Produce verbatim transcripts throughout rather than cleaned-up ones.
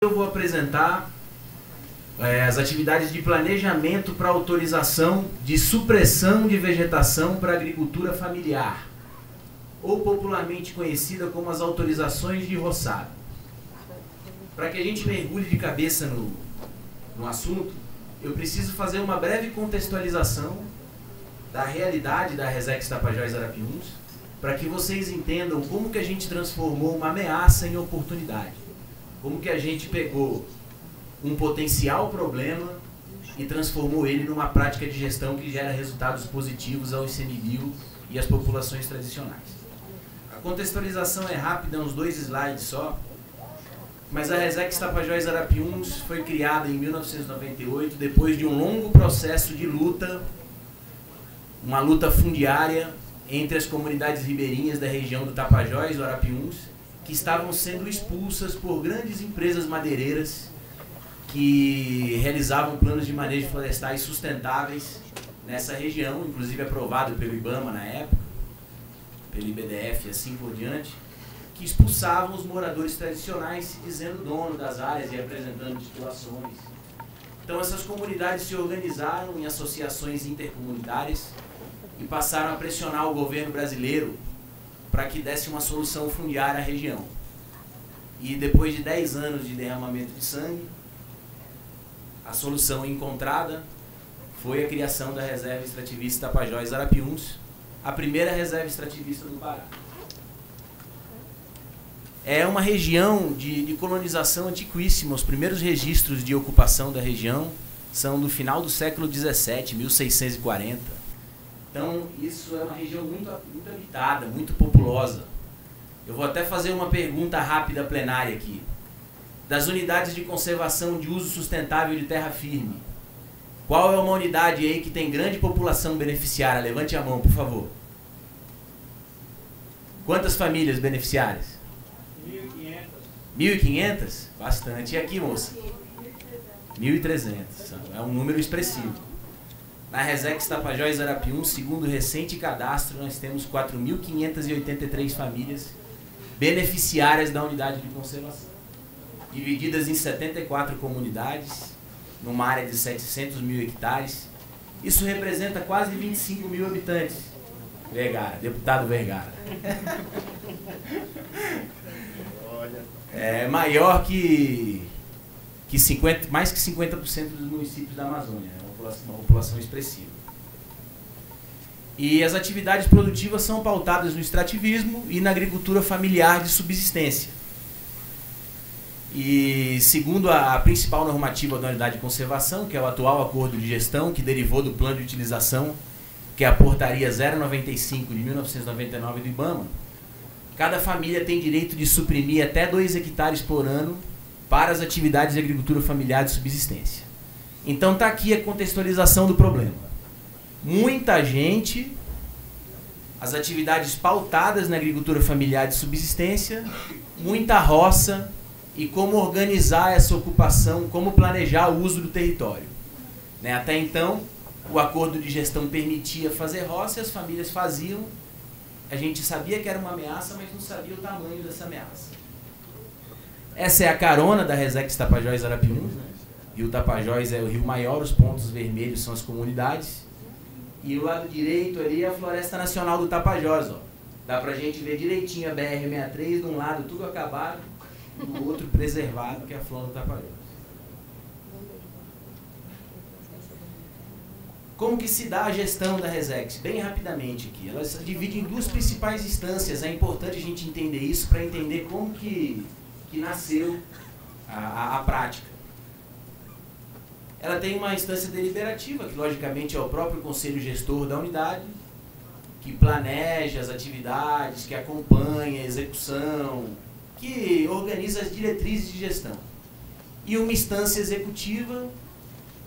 Eu vou apresentar é, as atividades de planejamento para autorização de supressão de vegetação para agricultura familiar, ou popularmente conhecida como as autorizações de roçado. Para que a gente mergulhe de cabeça no, no assunto, eu preciso fazer uma breve contextualização da realidade da Resex Tapajós Arapiuns, para que vocês entendam como que a gente transformou uma ameaça em oportunidade. Como que a gente pegou um potencial problema e transformou ele numa prática de gestão que gera resultados positivos ao ICMBio e às populações tradicionais. A contextualização é rápida, uns dois slides só, mas a Resex Tapajós Arapiuns foi criada em mil novecentos e noventa e oito, depois de um longo processo de luta, uma luta fundiária entre as comunidades ribeirinhas da região do Tapajós do Arapiuns, que estavam sendo expulsas por grandes empresas madeireiras que realizavam planos de manejo florestais sustentáveis nessa região, inclusive aprovado pelo IBAMA na época, pelo I B D F e assim por diante, que expulsavam os moradores tradicionais, se dizendo dono das áreas e apresentando titulações. Então essas comunidades se organizaram em associações intercomunitárias e passaram a pressionar o governo brasileiro para que desse uma solução fundiária à região. E depois de dez anos de derramamento de sangue, a solução encontrada foi a criação da Reserva Extrativista Tapajós Arapiuns, a primeira reserva extrativista do Pará. É uma região de, de colonização antiquíssima. Os primeiros registros de ocupação da região são do final do século dezessete, mil seiscentos e quarenta. Então, isso é uma região muito, muito habitada, muito populosa. Eu vou até fazer uma pergunta rápida plenária aqui. Das unidades de conservação de uso sustentável de terra firme, qual é uma unidade aí que tem grande população beneficiária? Levante a mão, por favor. Quantas famílias beneficiárias? mil e quinhentas. mil e quinhentas? Bastante. E aqui, moça? mil e trezentas. É um número expressivo. Na Resex Tapajós Arapiuns, segundo o recente cadastro, nós temos quatro mil quinhentas e oitenta e três famílias beneficiárias da unidade de conservação, divididas em setenta e quatro comunidades, numa área de setecentos mil hectares. Isso representa quase vinte e cinco mil habitantes. Vergara, deputado Vergara. É maior que, que cinquenta, mais que cinquenta por cento dos municípios da Amazônia, né? Uma população expressiva. E as atividades produtivas são pautadas no extrativismo e na agricultura familiar de subsistência. E segundo a, a principal normativa da unidade de conservação, que é o atual acordo de gestão, que derivou do plano de utilização, que é a portaria zero noventa e cinco de mil novecentos e noventa e nove do IBAMA, cada família tem direito de suprimir até dois hectares por ano para as atividades de agricultura familiar de subsistência. Então está aqui a contextualização do problema. Muita gente, as atividades pautadas na agricultura familiar de subsistência, muita roça e como organizar essa ocupação, como planejar o uso do território. Né? Até então, o acordo de gestão permitia fazer roça e as famílias faziam. A gente sabia que era uma ameaça, mas não sabia o tamanho dessa ameaça. Essa é a carona da Resex Tapajós Arapiuns, né? E o Tapajós é o rio maior, os pontos vermelhos são as comunidades. E o lado direito ali é a Floresta Nacional do Tapajós. Ó. Dá pra gente ver direitinho a B R sessenta e três, de um lado tudo acabado, do outro preservado, que é a flora do Tapajós. Como que se dá a gestão da Resex? Bem rapidamente aqui. Ela se divide em duas principais instâncias. É importante a gente entender isso para entender como que, que nasceu a, a, a prática. Ela tem uma instância deliberativa, que logicamente é o próprio conselho gestor da unidade, que planeja as atividades, que acompanha a execução, que organiza as diretrizes de gestão. E uma instância executiva,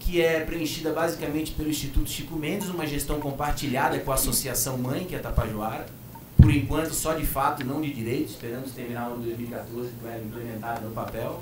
que é preenchida basicamente pelo Instituto Chico Mendes, uma gestão compartilhada com a Associação Mãe, que é a Tapajuara, por enquanto só de fato, não de direito, esperamos terminar o ano de dois mil e quatorze, que vai implementar no papel,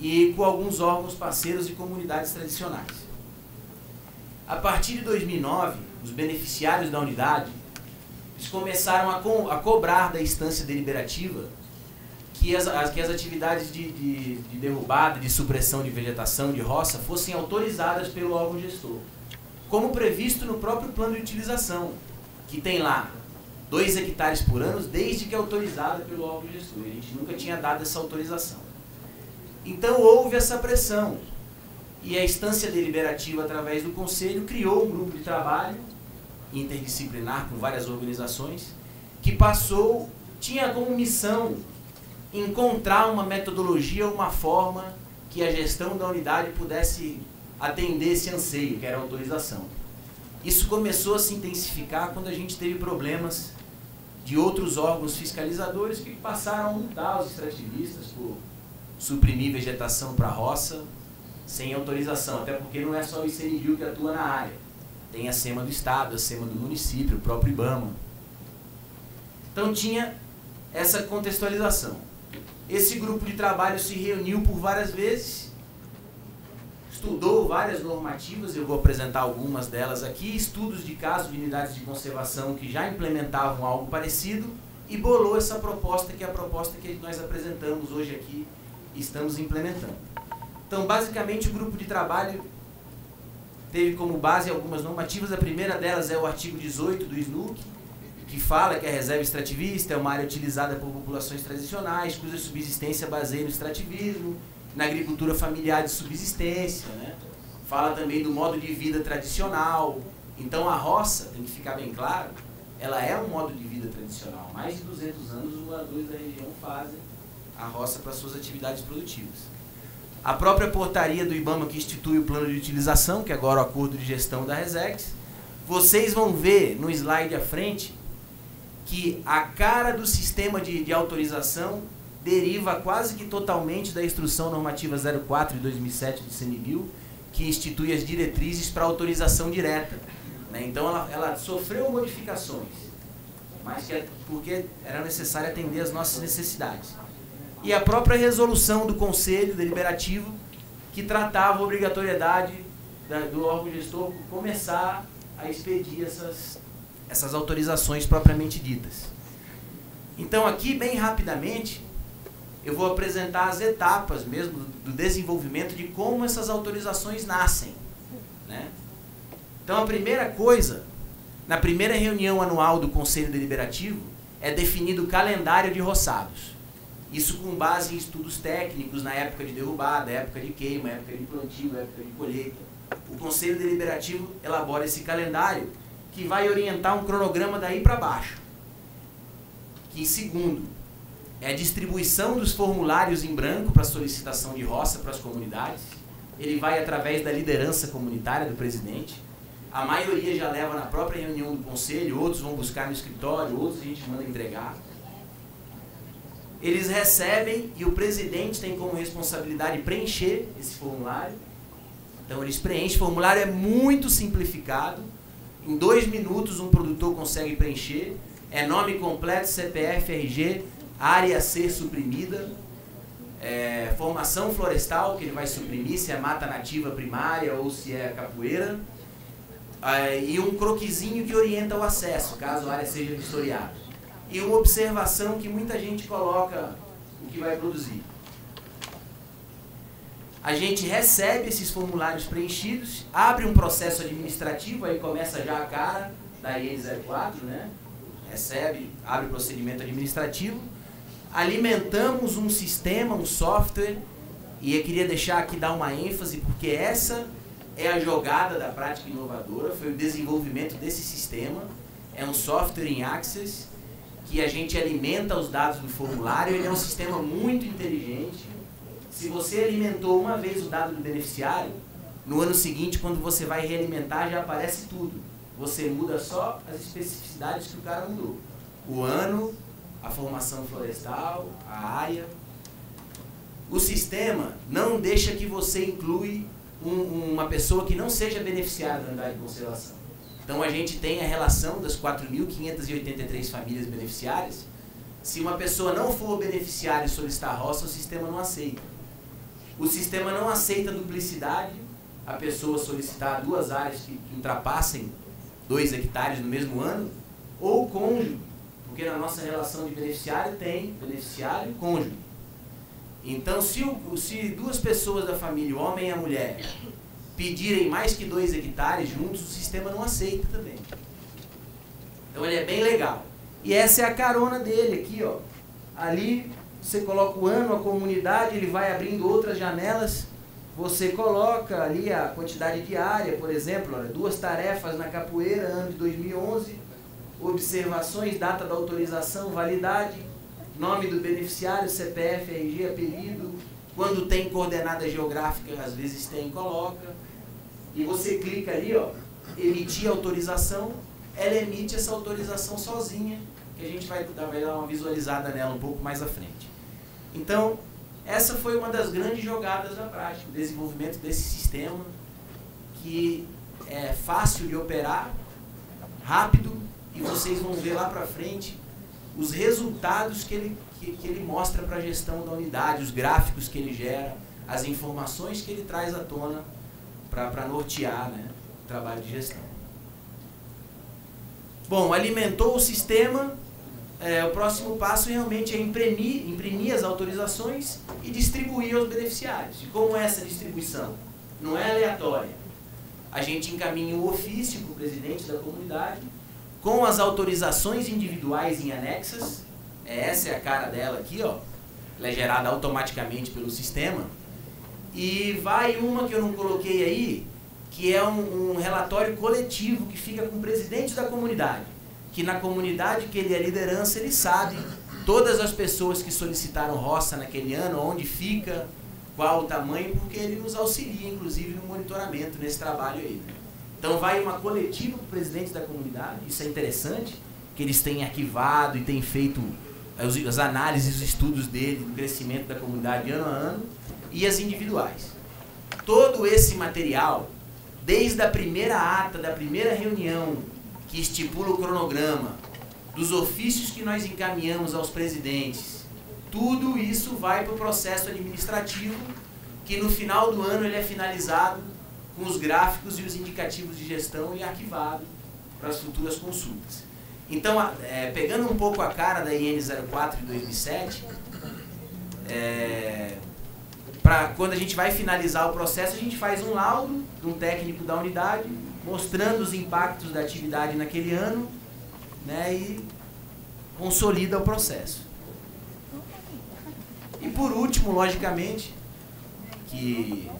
e com alguns órgãos parceiros e comunidades tradicionais. A partir de dois mil e nove, os beneficiários da unidade eles começaram a, co a cobrar da instância deliberativa que as, as, que as atividades de, de, de derrubada, de supressão de vegetação, de roça, fossem autorizadas pelo órgão gestor, como previsto no próprio plano de utilização, que tem lá dois hectares por ano, desde que autorizada pelo órgão gestor. A gente nunca tinha dado essa autorização. Então houve essa pressão, e a instância deliberativa, através do Conselho, criou um grupo de trabalho interdisciplinar com várias organizações, que passou, tinha como missão encontrar uma metodologia, uma forma que a gestão da unidade pudesse atender esse anseio, que era a autorização. Isso começou a se intensificar quando a gente teve problemas de outros órgãos fiscalizadores que passaram a multar os extrativistas por suprimir vegetação para a roça sem autorização, até porque não é só o ICMBio que atua na área. Tem a SEMA do Estado, a SEMA do município, o próprio IBAMA. Então tinha essa contextualização. Esse grupo de trabalho se reuniu por várias vezes, estudou várias normativas, eu vou apresentar algumas delas aqui, estudos de casos de unidades de conservação que já implementavam algo parecido, e bolou essa proposta, que é a proposta que nós apresentamos hoje aqui e estamos implementando. Então, basicamente, o grupo de trabalho teve como base algumas normativas. A primeira delas é o artigo dezoito do SNUC, que fala que a reserva extrativista é uma área utilizada por populações tradicionais, cuja subsistência baseia no extrativismo, na agricultura familiar de subsistência, né? Fala também do modo de vida tradicional. Então a roça, tem que ficar bem claro, ela é um modo de vida tradicional. Mais de duzentos anos os moradores da região fazem a roça para suas atividades produtivas. A própria portaria do IBAMA, que institui o plano de utilização, que agora é o acordo de gestão da Resex, vocês vão ver no slide à frente que a cara do sistema de, de autorização deriva quase que totalmente da Instrução Normativa zero quatro de dois mil e sete do ICMBio, que institui as diretrizes para autorização direta, né? Então ela, ela sofreu modificações, mas que é porque era necessário atender às nossas necessidades. E a própria resolução do Conselho Deliberativo, que tratava a obrigatoriedade da, do órgão gestor começar a expedir essas essas autorizações propriamente ditas. Então aqui, bem rapidamente, eu vou apresentar as etapas mesmo do desenvolvimento de como essas autorizações nascem, né? Então a primeira coisa, na primeira reunião anual do Conselho Deliberativo, é definido o calendário de roçados. Isso com base em estudos técnicos na época de derrubada, época de queima, época de plantio, época de colheita. O Conselho Deliberativo elabora esse calendário, que vai orientar um cronograma daí para baixo. Que, segundo, é a distribuição dos formulários em branco para solicitação de roça para as comunidades. Ele vai através da liderança comunitária do presidente. A maioria já leva na própria reunião do conselho, outros vão buscar no escritório, outros a gente manda entregar. Eles recebem e o presidente tem como responsabilidade preencher esse formulário. Então eles preenchem, o formulário é muito simplificado. Em dois minutos um produtor consegue preencher, é nome completo, C P F, R G, área a ser suprimida, é, formação florestal que ele vai suprimir, se é mata nativa primária ou se é capoeira, é, e um croquisinho que orienta o acesso, caso a área seja vistoriada. E uma observação que muita gente coloca o que vai produzir. A gente recebe esses formulários preenchidos, abre um processo administrativo, aí começa já a cara da I N zero quatro, né? Recebe, abre o procedimento administrativo. Alimentamos um sistema, um software, e eu queria deixar aqui dar uma ênfase, porque essa é a jogada da prática inovadora, foi o desenvolvimento desse sistema. É um software em Access, que a gente alimenta os dados do formulário, ele é um sistema muito inteligente. Se você alimentou uma vez o dado do beneficiário, no ano seguinte, quando você vai realimentar, já aparece tudo. Você muda só as especificidades que o cara mudou. O ano, a formação florestal, a área. O sistema não deixa que você inclui um, uma pessoa que não seja beneficiária da unidade de conservação. Então a gente tem a relação das quatro mil quinhentas e oitenta e três famílias beneficiárias. Se uma pessoa não for beneficiária e solicitar a roça, o sistema não aceita. O sistema não aceita duplicidade, a pessoa solicitar duas áreas que ultrapassem dois hectares no mesmo ano, ou cônjuge, Porque na nossa relação de beneficiário tem beneficiário e cônjuge. Então, se, o, se duas pessoas da família, o homem e a mulher, pedirem mais que dois hectares juntos, o sistema não aceita também. Então, ele é bem legal. E essa é a carona dele aqui, ó. Ali, você coloca o ano, a comunidade, ele vai abrindo outras janelas. Você coloca ali a quantidade de área, por exemplo, olha, duas tarefas na capoeira, ano de dois mil e onze, observações, data da autorização, validade, nome do beneficiário, C P F, R G, apelido, quando tem coordenada geográfica, às vezes tem, coloca. E você clica ali, ó, emitir autorização, ela emite essa autorização sozinha, que a gente vai dar, vai dar uma visualizada nela um pouco mais à frente. Então, essa foi uma das grandes jogadas da prática, o desenvolvimento desse sistema, que é fácil de operar, rápido, e vocês vão ver lá para frente os resultados que ele, que, que ele mostra para a gestão da unidade, os gráficos que ele gera, as informações que ele traz à tona para nortear, né, o trabalho de gestão. Bom, alimentou o sistema, é, o próximo passo realmente é imprimir, imprimir as autorizações e distribuir aos beneficiários. E como é essa distribuição? Não é aleatória. A gente encaminha um ofício para o presidente da comunidade, com as autorizações individuais em anexas, essa é a cara dela aqui, ó. Ela é gerada automaticamente pelo sistema, e vai uma que eu não coloquei aí, que é um, um relatório coletivo que fica com o presidente da comunidade, que na comunidade que ele é liderança, ele sabe todas as pessoas que solicitaram roça naquele ano, onde fica, qual o tamanho, porque ele nos auxilia, inclusive, no monitoramento, nesse trabalho aí, né? Então vai uma coletiva para o presidente da comunidade, isso é interessante, que eles têm arquivado e têm feito as análises, os estudos dele, do crescimento da comunidade ano a ano, e as individuais. Todo esse material, desde a primeira ata, da primeira reunião, que estipula o cronograma, dos ofícios que nós encaminhamos aos presidentes, tudo isso vai para o processo administrativo, que no final do ano ele é finalizado, com os gráficos e os indicativos de gestão e arquivado para as futuras consultas. Então, é, pegando um pouco a cara da I N zero quatro de dois mil e sete, é, pra, quando a gente vai finalizar o processo, a gente faz um laudo de um técnico da unidade, mostrando os impactos da atividade naquele ano, né, e consolida o processo. E por último, logicamente, que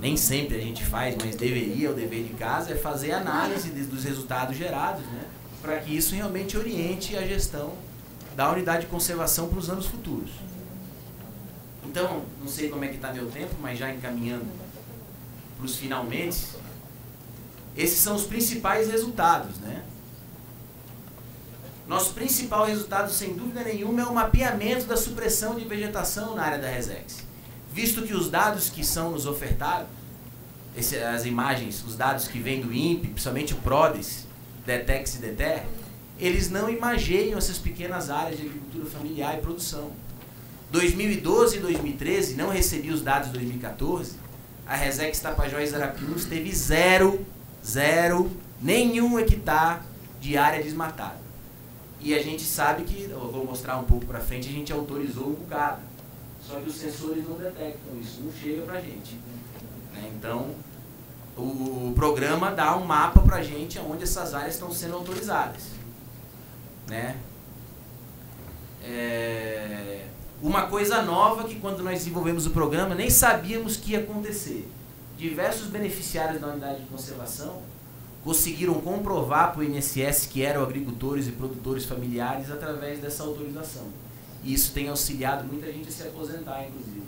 nem sempre a gente faz, mas deveria, o dever de casa, é fazer análise dos resultados gerados, né, para que isso realmente oriente a gestão da unidade de conservação para os anos futuros. Então, não sei como é que está meu tempo, mas já encaminhando para os finalmente, esses são os principais resultados, né? Nosso principal resultado, sem dúvida nenhuma, é o mapeamento da supressão de vegetação na área da Resex. Visto que os dados que são nos ofertados, esse, as imagens, os dados que vêm do INPE, principalmente o PRODES, DETEX e DETER, eles não imageiam essas pequenas áreas de agricultura familiar e produção. dois mil e doze e dois mil e treze, não recebi os dados de dois mil e quatorze, a Resex Tapajós Arapiuns teve zero, zero, nenhum hectare de área desmatada. E a gente sabe que, eu vou mostrar um pouco para frente, a gente autorizou um bocado. Só que os sensores não detectam isso, não chega para a gente. Né? Então, o programa dá um mapa para a gente onde essas áreas estão sendo autorizadas. Né? É... Uma coisa nova que quando nós desenvolvemos o programa, nem sabíamos que ia acontecer. Diversos beneficiários da unidade de conservação conseguiram comprovar para o I N S S que eram agricultores e produtores familiares através dessa autorização. E isso tem auxiliado muita gente a se aposentar, inclusive.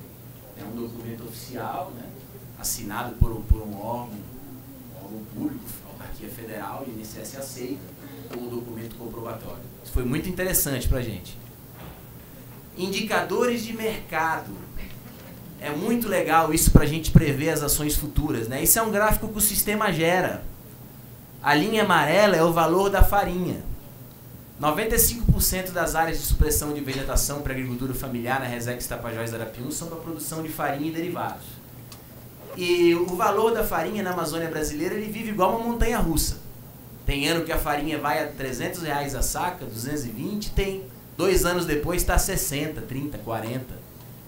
É um documento oficial, né, assinado por, por um órgão, um órgão público, a autarquia federal, e o I N S S aceita como documento comprobatório. Isso foi muito interessante para a gente. Indicadores de mercado. É muito legal isso para a gente prever as ações futuras, né? Isso é um gráfico que o sistema gera. A linha amarela é o valor da farinha. noventa e cinco por cento das áreas de supressão de vegetação para agricultura familiar na Resex Tapajós Arapiuns são para a produção de farinha e derivados. E o valor da farinha na Amazônia brasileira, ele vive igual uma montanha russa. Tem ano que a farinha vai a trezentos reais a saca, duzentos e vinte, tem dois anos depois está sessenta, trinta, quarenta.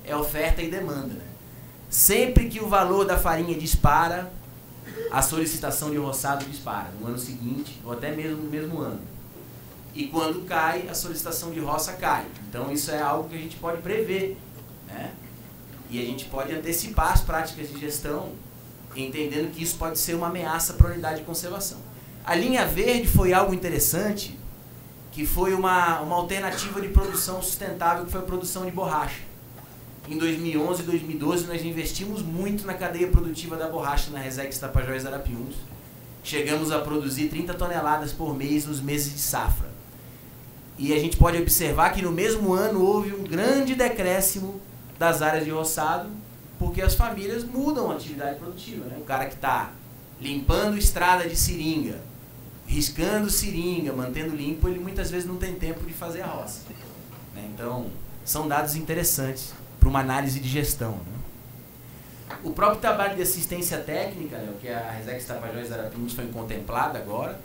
É oferta e demanda, né? Sempre que o valor da farinha dispara, a solicitação de roçado dispara no ano seguinte ou até mesmo no mesmo ano. E quando cai, a solicitação de roça cai. Então isso é algo que a gente pode prever, né? E a gente pode antecipar as práticas de gestão, entendendo que isso pode ser uma ameaça para a unidade de conservação. A linha verde foi algo interessante, que foi uma, uma alternativa de produção sustentável, que foi a produção de borracha. Em dois mil e onze e dois mil e doze, nós investimos muito na cadeia produtiva da borracha na Resex Tapajós Arapiuns. Chegamos a produzir trinta toneladas por mês nos meses de safra. E a gente pode observar que no mesmo ano houve um grande decréscimo das áreas de roçado, porque as famílias mudam a atividade produtiva, né? O cara que está limpando estrada de seringa, riscando seringa, mantendo limpo, ele muitas vezes não tem tempo de fazer a roça, né? Então, são dados interessantes para uma análise de gestão, né? O próprio trabalho de assistência técnica, né, que a Resex Tapajós Arapiuns foi contemplada agora,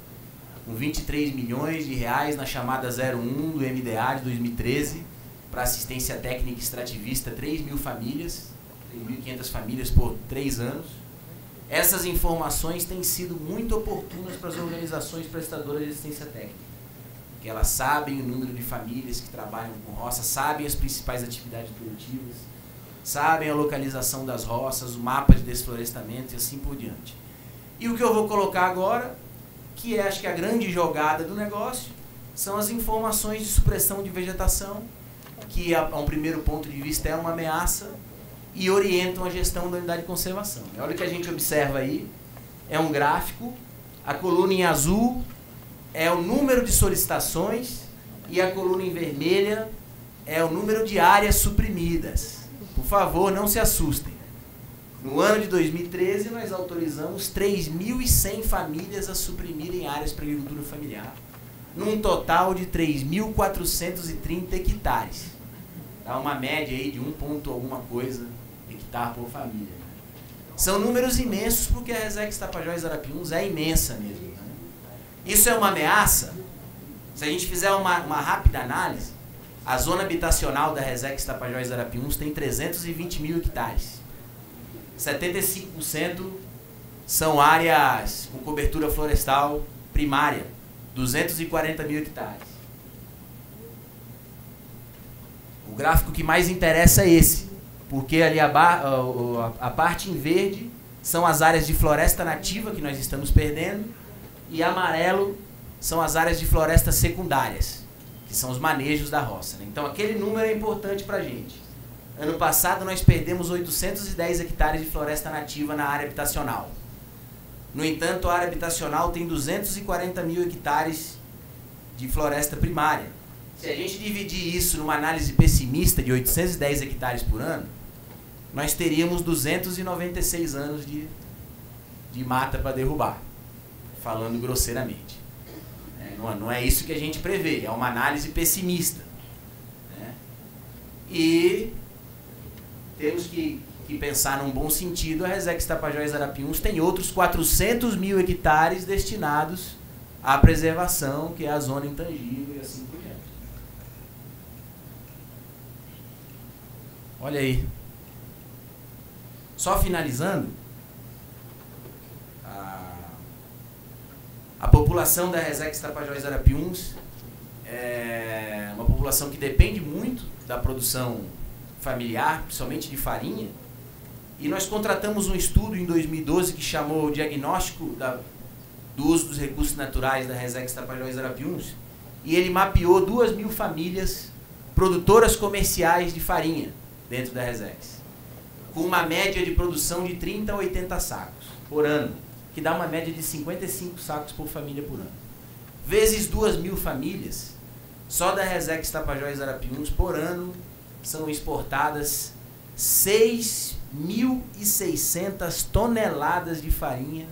com vinte e três milhões de reais na chamada zero um do M D A de dois mil e treze, para assistência técnica extrativista, três mil famílias, três mil e quinhentas famílias por três anos. Essas informações têm sido muito oportunas para as organizações prestadoras de assistência técnica, que elas sabem o número de famílias que trabalham com roça, sabem as principais atividades produtivas, sabem a localização das roças, o mapa de desflorestamento e assim por diante. E o que eu vou colocar agora, que é, acho que a grande jogada do negócio, são as informações de supressão de vegetação, que a, a um primeiro ponto de vista é uma ameaça, e orientam a gestão da unidade de conservação. Olha o que a gente observa aí, é um gráfico, a coluna em azul é o número de solicitações e a coluna em vermelha é o número de áreas suprimidas. Por favor, não se assustem. No ano de dois mil e treze, nós autorizamos três mil e cem famílias a suprimirem áreas para agricultura familiar, num total de três mil quatrocentos e trinta hectares. Dá uma média aí de um ponto alguma coisa hectare por família, né? São números imensos, porque a Resex Tapajós Arapiuns é imensa mesmo, né? Isso é uma ameaça? Se a gente fizer uma, uma rápida análise, a zona habitacional da Resex Tapajós Arapiuns tem trezentos e vinte mil hectares. setenta e cinco por cento são áreas com cobertura florestal primária, duzentos e quarenta mil hectares. O gráfico que mais interessa é esse, porque ali a, bar, a, a parte em verde são as áreas de floresta nativa que nós estamos perdendo, e amarelo são as áreas de florestas secundárias, que são os manejos da roça, né? Então aquele número é importante para a gente. Ano passado nós perdemos oitocentos e dez hectares de floresta nativa na área habitacional. No entanto, a área habitacional tem duzentos e quarenta mil hectares de floresta primária. Se a gente dividir isso numa análise pessimista de oitocentos e dez hectares por ano, nós teríamos duzentos e noventa e seis anos de, de mata para derrubar, falando grosseiramente. É, não, não é isso que a gente prevê, é uma análise pessimista, né? E temos que, que pensar num bom sentido. A Resex Tapajós Arapiuns tem outros quatrocentos mil hectares destinados à preservação, que é a zona intangível e assim por diante. Olha aí. Só finalizando, a, a população da Resex Tapajós Arapiuns é uma população que depende muito da produção familiar, principalmente de farinha, e nós contratamos um estudo em dois mil e doze que chamou o Diagnóstico da, do Uso dos Recursos Naturais da Resex Tapajós Arapiuns, e ele mapeou duas mil famílias produtoras comerciais de farinha dentro da Resex, com uma média de produção de trinta a oitenta sacos por ano, que dá uma média de cinquenta e cinco sacos por família por ano. Vezes duas mil famílias, só da Resex Tapajós Arapiuns, por ano, são exportadas seis mil e seiscentas toneladas de farinha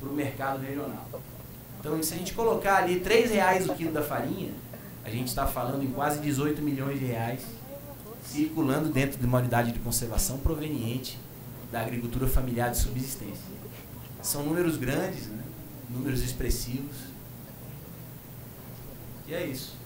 para o mercado regional. Então, se a gente colocar ali três reais o quilo da farinha, a gente está falando em quase dezoito milhões de reais circulando dentro de uma unidade de conservação proveniente da agricultura familiar de subsistência. São números grandes, né? Números expressivos, E é isso.